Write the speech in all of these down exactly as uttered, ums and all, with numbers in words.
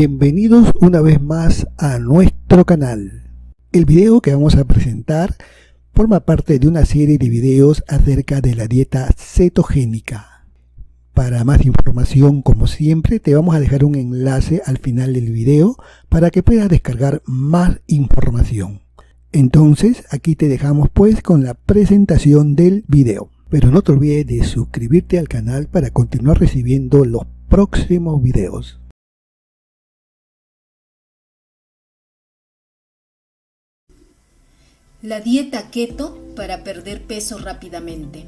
bienvenidos una vez más a nuestro canal. El video que vamos a presentar forma parte de una serie de videos acerca de la dieta cetogénica. Para más información, como siempre, te vamos a dejar un enlace al final del video para que puedas descargar más información. Entonces, aquí te dejamos pues con la presentación del video. Pero no te olvides de suscribirte al canal para continuar recibiendo los próximos videos. La dieta keto para perder peso rápidamente.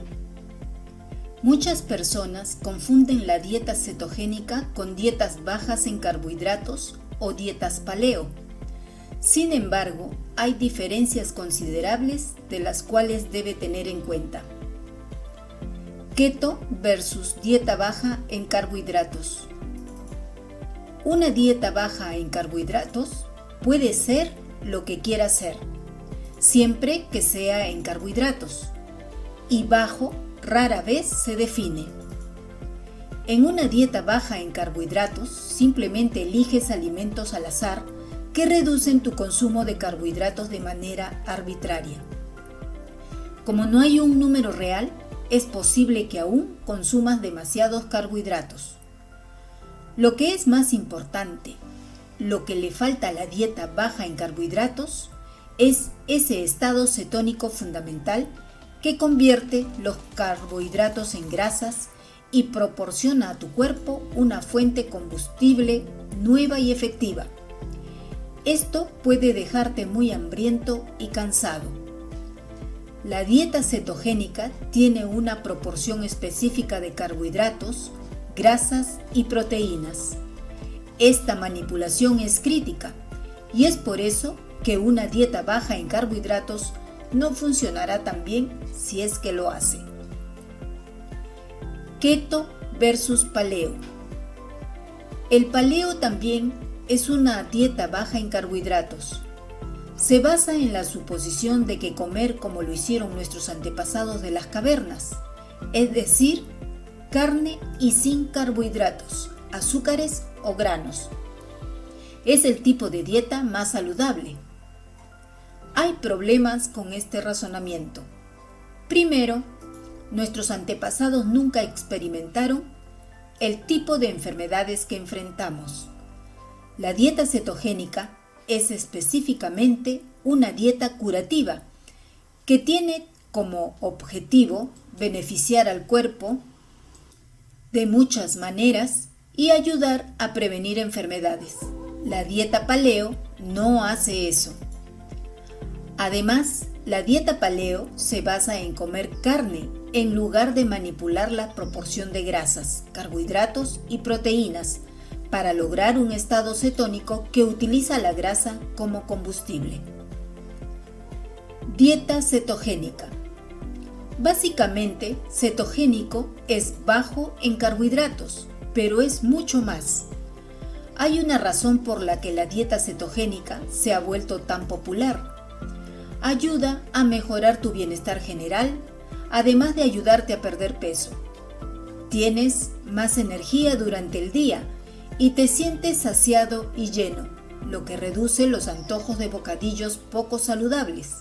Muchas personas confunden la dieta cetogénica con dietas bajas en carbohidratos o dietas paleo. Sin embargo, hay diferencias considerables de las cuales debe tener en cuenta. Keto versus dieta baja en carbohidratos. Una dieta baja en carbohidratos puede ser lo que quiera ser, siempre que sea en carbohidratos, y bajo rara vez se define. En una dieta baja en carbohidratos simplemente eliges alimentos al azar que reducen tu consumo de carbohidratos de manera arbitraria. Como no hay un número real, es posible que aún consumas demasiados carbohidratos. Lo que es más importante, lo que le falta a la dieta baja en carbohidratos, es ese estado cetónico fundamental que convierte los carbohidratos en grasas y proporciona a tu cuerpo una fuente combustible nueva y efectiva. Esto puede dejarte muy hambriento y cansado. La dieta cetogénica tiene una proporción específica de carbohidratos, grasas y proteínas. Esta manipulación es crítica y es por eso que una dieta baja en carbohidratos no funcionará tan bien si es que lo hace. Keto versus paleo. El paleo también es una dieta baja en carbohidratos. Se basa en la suposición de que comer como lo hicieron nuestros antepasados de las cavernas, es decir, carne y sin carbohidratos, azúcares o granos. Es el tipo de dieta más saludable. Hay problemas con este razonamiento. Primero, nuestros antepasados nunca experimentaron el tipo de enfermedades que enfrentamos. La dieta cetogénica es específicamente una dieta curativa que tiene como objetivo beneficiar al cuerpo de muchas maneras y ayudar a prevenir enfermedades. La dieta paleo no hace eso. Además, la dieta paleo se basa en comer carne en lugar de manipular la proporción de grasas, carbohidratos y proteínas para lograr un estado cetónico que utiliza la grasa como combustible. Dieta cetogénica. Básicamente, cetogénico es bajo en carbohidratos, pero es mucho más. Hay una razón por la que la dieta cetogénica se ha vuelto tan popular. Ayuda a mejorar tu bienestar general, además de ayudarte a perder peso. Tienes más energía durante el día y te sientes saciado y lleno, lo que reduce los antojos de bocadillos poco saludables.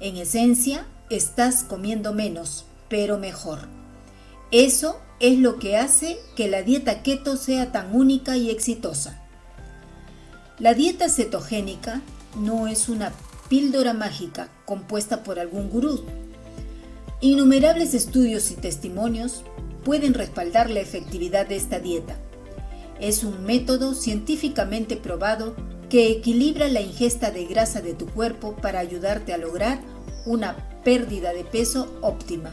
En esencia, estás comiendo menos, pero mejor. Eso es lo que hace que la dieta keto sea tan única y exitosa. La dieta cetogénica no es una píldora mágica compuesta por algún gurú. Innumerables estudios y testimonios pueden respaldar la efectividad de esta dieta. Es un método científicamente probado que equilibra la ingesta de grasa de tu cuerpo para ayudarte a lograr una pérdida de peso óptima.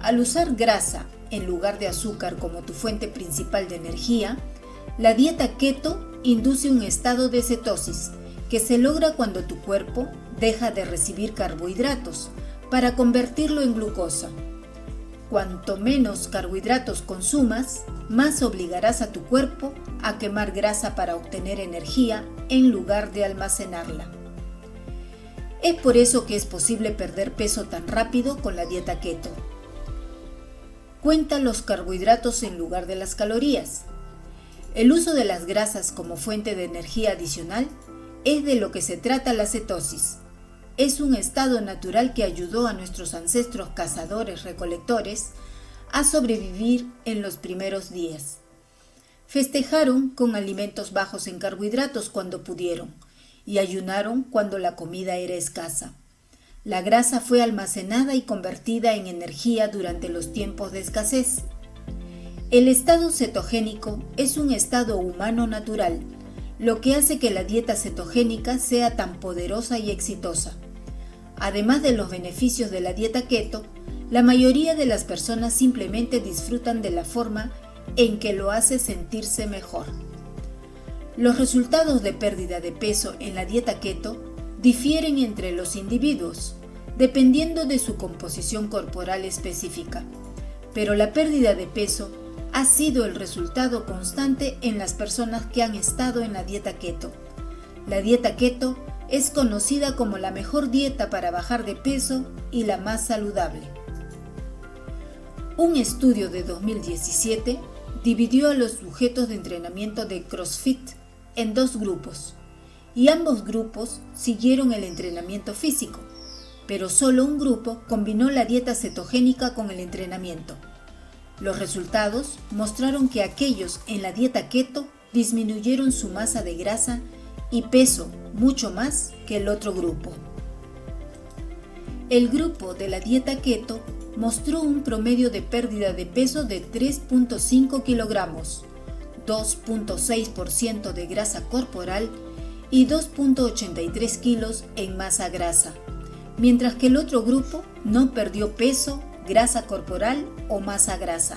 Al usar grasa en lugar de azúcar como tu fuente principal de energía, la dieta keto induce un estado de cetosis que se logra cuando tu cuerpo deja de recibir carbohidratos para convertirlo en glucosa. Cuanto menos carbohidratos consumas, más obligarás a tu cuerpo a quemar grasa para obtener energía en lugar de almacenarla. Es por eso que es posible perder peso tan rápido con la dieta keto. Cuenta los carbohidratos en lugar de las calorías. El uso de las grasas como fuente de energía adicional es de lo que se trata la cetosis. Es un estado natural que ayudó a nuestros ancestros cazadores-recolectores a sobrevivir en los primeros días. Festejaron con alimentos bajos en carbohidratos cuando pudieron y ayunaron cuando la comida era escasa. La grasa fue almacenada y convertida en energía durante los tiempos de escasez. El estado cetogénico es un estado humano natural, lo que hace que la dieta cetogénica sea tan poderosa y exitosa. Además de los beneficios de la dieta keto, la mayoría de las personas simplemente disfrutan de la forma en que lo hace sentirse mejor. Los resultados de pérdida de peso en la dieta keto difieren entre los individuos, dependiendo de su composición corporal específica, pero la pérdida de peso ha sido el resultado constante en las personas que han estado en la dieta keto. La dieta keto es conocida como la mejor dieta para bajar de peso y la más saludable. Un estudio de dos mil diecisiete dividió a los sujetos de entrenamiento de CrossFit en dos grupos, y ambos grupos siguieron el entrenamiento físico, pero solo un grupo combinó la dieta cetogénica con el entrenamiento. Los resultados mostraron que aquellos en la dieta keto disminuyeron su masa de grasa y peso mucho más que el otro grupo. El grupo de la dieta keto mostró un promedio de pérdida de peso de tres punto cinco kilogramos, dos punto seis por ciento de grasa corporal y dos punto ochenta y tres kilos en masa grasa, mientras que el otro grupo no perdió peso, grasa corporal o masa grasa.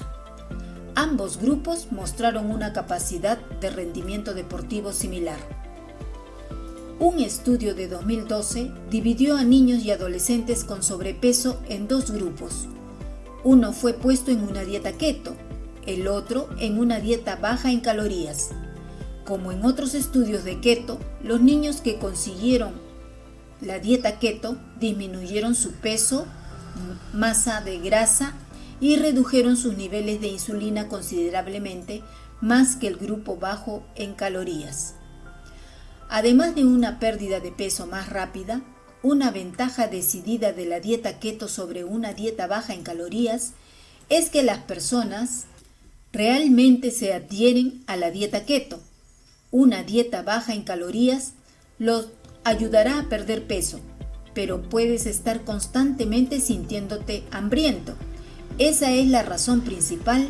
Ambos grupos mostraron una capacidad de rendimiento deportivo similar. Un estudio de dos mil doce dividió a niños y adolescentes con sobrepeso en dos grupos. Uno fue puesto en una dieta keto, el otro en una dieta baja en calorías. Como en otros estudios de keto, los niños que consiguieron la dieta keto disminuyeron su peso, masa de grasa y redujeron sus niveles de insulina considerablemente más que el grupo bajo en calorías. Además de una pérdida de peso más rápida, una ventaja decidida de la dieta keto sobre una dieta baja en calorías es que las personas realmente se adhieren a la dieta keto. Una dieta baja en calorías los ayudará a perder peso, pero puedes estar constantemente sintiéndote hambriento. Esa es la razón principal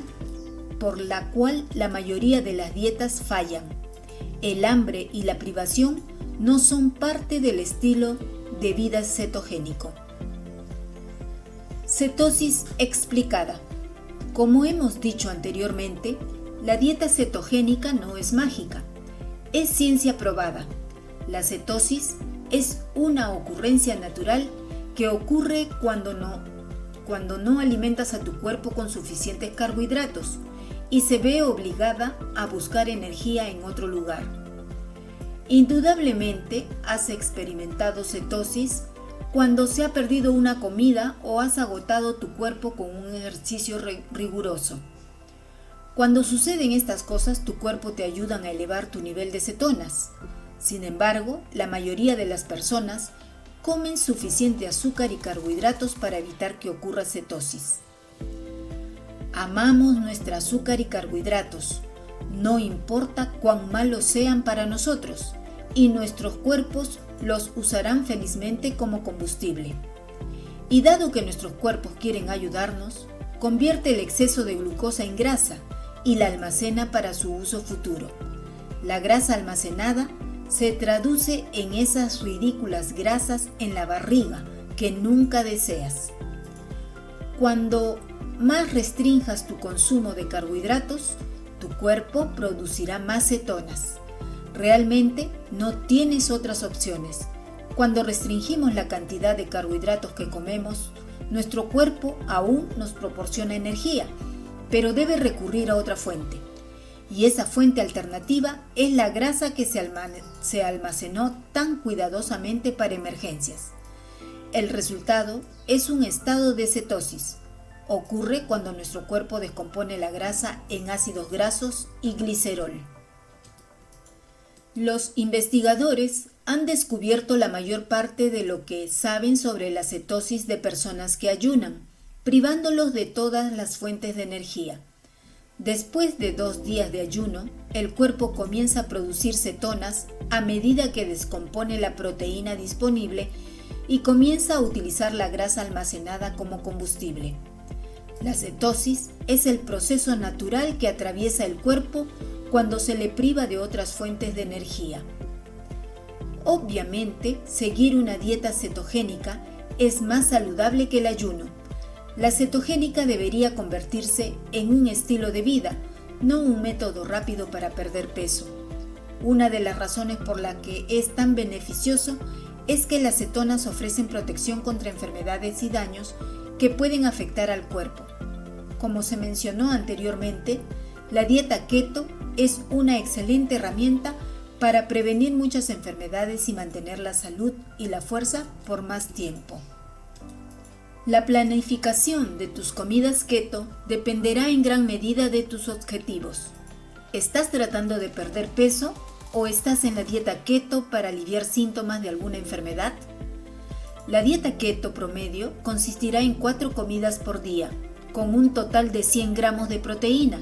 por la cual la mayoría de las dietas fallan. El hambre y la privación no son parte del estilo de vida cetogénico. Cetosis explicada. Como hemos dicho anteriormente, la dieta cetogénica no es mágica, es ciencia probada. La cetosis es una ocurrencia natural que ocurre cuando no, cuando no alimentas a tu cuerpo con suficientes carbohidratos y se ve obligada a buscar energía en otro lugar. Indudablemente has experimentado cetosis cuando se ha perdido una comida o has agotado tu cuerpo con un ejercicio riguroso. Cuando suceden estas cosas, tu cuerpo te ayuda a elevar tu nivel de cetonas. Sin embargo, la mayoría de las personas comen suficiente azúcar y carbohidratos para evitar que ocurra cetosis. Amamos nuestro azúcar y carbohidratos, no importa cuán malos sean para nosotros, y nuestros cuerpos los usarán felizmente como combustible. Y dado que nuestros cuerpos quieren ayudarnos, convierte el exceso de glucosa en grasa y la almacena para su uso futuro. La grasa almacenada se traduce en esas ridículas grasas en la barriga que nunca deseas. Cuando más restrinjas tu consumo de carbohidratos, tu cuerpo producirá más cetonas. Realmente no tienes otras opciones. Cuando restringimos la cantidad de carbohidratos que comemos, nuestro cuerpo aún nos proporciona energía, pero debe recurrir a otra fuente. Y esa fuente alternativa es la grasa que se almacenó tan cuidadosamente para emergencias. El resultado es un estado de cetosis. Ocurre cuando nuestro cuerpo descompone la grasa en ácidos grasos y glicerol. Los investigadores han descubierto la mayor parte de lo que saben sobre la cetosis de personas que ayunan, privándolos de todas las fuentes de energía. Después de dos días de ayuno, el cuerpo comienza a producir cetonas a medida que descompone la proteína disponible y comienza a utilizar la grasa almacenada como combustible. La cetosis es el proceso natural que atraviesa el cuerpo cuando se le priva de otras fuentes de energía. Obviamente, seguir una dieta cetogénica es más saludable que el ayuno. La cetogénica debería convertirse en un estilo de vida, no un método rápido para perder peso. Una de las razones por la que es tan beneficioso es que las cetonas ofrecen protección contra enfermedades y daños que pueden afectar al cuerpo. Como se mencionó anteriormente, la dieta keto es una excelente herramienta para prevenir muchas enfermedades y mantener la salud y la fuerza por más tiempo. La planificación de tus comidas keto dependerá en gran medida de tus objetivos. ¿Estás tratando de perder peso o estás en la dieta keto para aliviar síntomas de alguna enfermedad? La dieta keto promedio consistirá en cuatro comidas por día, con un total de cien gramos de proteína,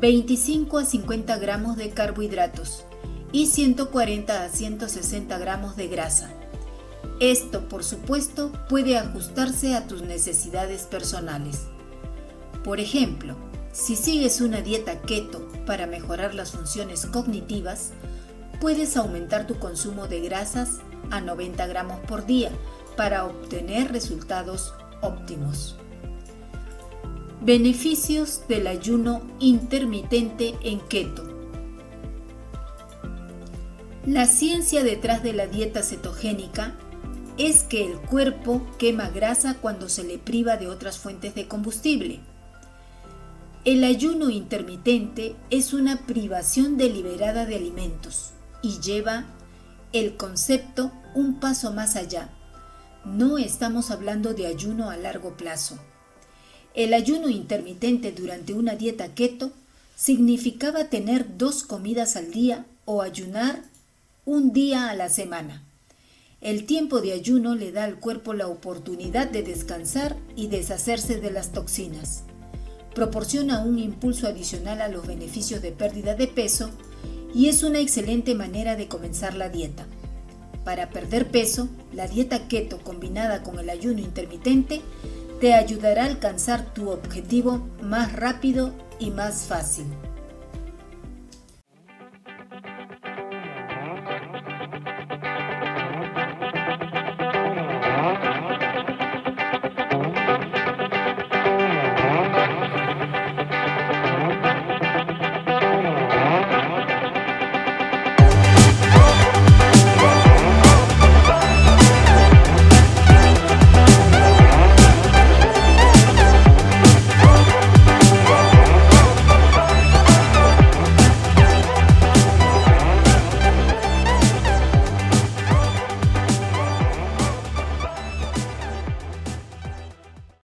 veinticinco a cincuenta gramos de carbohidratos y ciento cuarenta a ciento sesenta gramos de grasa. Esto, por supuesto, puede ajustarse a tus necesidades personales. Por ejemplo, si sigues una dieta keto para mejorar las funciones cognitivas, puedes aumentar tu consumo de grasas a noventa gramos por día para obtener resultados óptimos. Beneficios del ayuno intermitente en keto. La ciencia detrás de la dieta cetogénica es que el cuerpo quema grasa cuando se le priva de otras fuentes de combustible. El ayuno intermitente es una privación deliberada de alimentos y lleva el concepto un paso más allá. No estamos hablando de ayuno a largo plazo. El ayuno intermitente durante una dieta keto significaba tener dos comidas al día o ayunar un día a la semana. El tiempo de ayuno le da al cuerpo la oportunidad de descansar y deshacerse de las toxinas. Proporciona un impulso adicional a los beneficios de pérdida de peso y es una excelente manera de comenzar la dieta. Para perder peso, la dieta keto combinada con el ayuno intermitente te ayudará a alcanzar tu objetivo más rápido y más fácil.